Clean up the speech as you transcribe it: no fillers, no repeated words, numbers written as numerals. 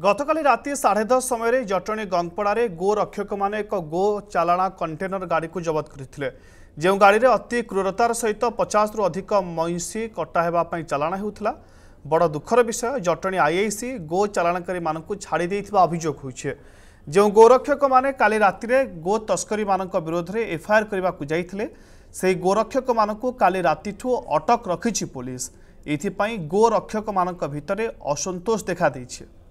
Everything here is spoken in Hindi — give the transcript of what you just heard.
गतकाली राति 10:30 समय जटणी गंगपड़े गो रक्षक मैंने एक गो चालाणा कंटेनर गाड़ी को जबत करते जो गाड़ी में अति क्रूरतार सहित 50 रु अधिक मईंसी कटा होगापी चालाण होता। बड़ दुखर विषय जटणी आईआईसी गो चालाणकारी मानू छाड़ी अभियोग होइछे। जो गोरक्षक मैंने काली राति गो तस्करी मान विरोध में एफआईआर करने से गोरक्षक मानू काली राति अटक रखी पुलिस। ये गोरक्षक मान भर असंतोष देखा देइछे।